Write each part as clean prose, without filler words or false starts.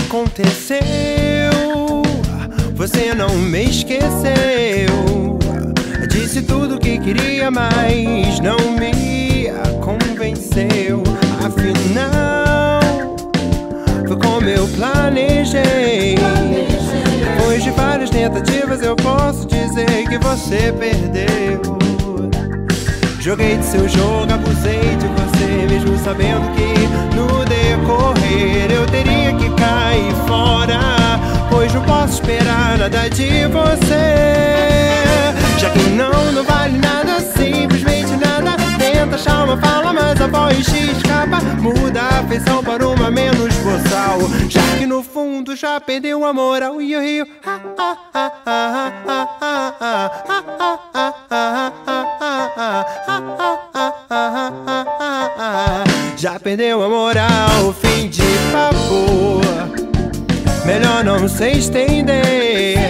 Aconteceu, você não me esqueceu. Disse tudo o que queria, mas não me convenceu. Afinal, foi como eu planejei. Depois de várias tentativas eu posso dizer que você perdeu. Joguei de seu jogo, abusei de você, mesmo sabendo que no decorrer eu teria que cair fora, pois não posso esperar nada de você. Já que não vale nada, simplesmente nada. Tenta achar uma fala, mas a voz te escapa. Muda a feição para uma menos boçal, já que no fundo já perdeu a moral. E o rio, ah, ah, ah, ah, ah, ah, ah, ah, ah, ah, ah, ah, ah, ah. Já perdeu a moral, fim de favor. Melhor não se estender.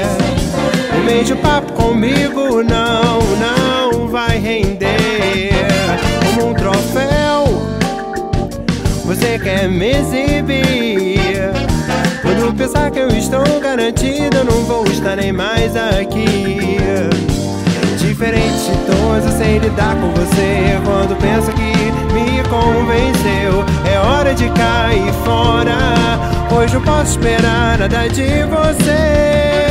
Um beijo papo comigo não vai render. Como um troféu você quer me exibir. Quando pensar que eu estou garantido, não vou estar nem mais aqui. Diferente de todos, eu sei lidar com você. Quando penso que me convenceu, é hora de cair fora, pois não posso esperar nada de você.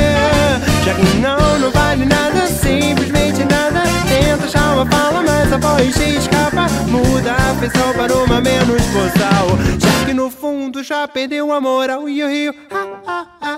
Já que não vale nada, simplesmente nada. Tenta achar uma fala, mas a voz te escapa. Muda a feição para uma menos boçal, já que no fundo já perdeu a moral. E o rio, ah, ah, ah,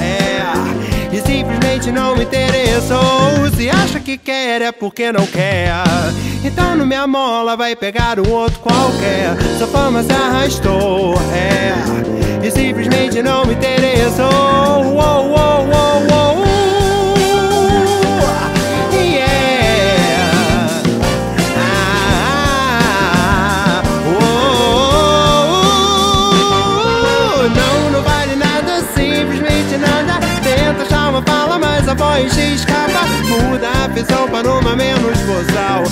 é, e simplesmente não me interessou. Se acha que quer, é porque não quer. Então não me amola, vai pegar um outro qualquer. Sua fama se arrastou, é, e simplesmente não me interessou. Uou, uou, uou, uou. Fala, mas a voz escapa. Muda a visão para uma menos boçal.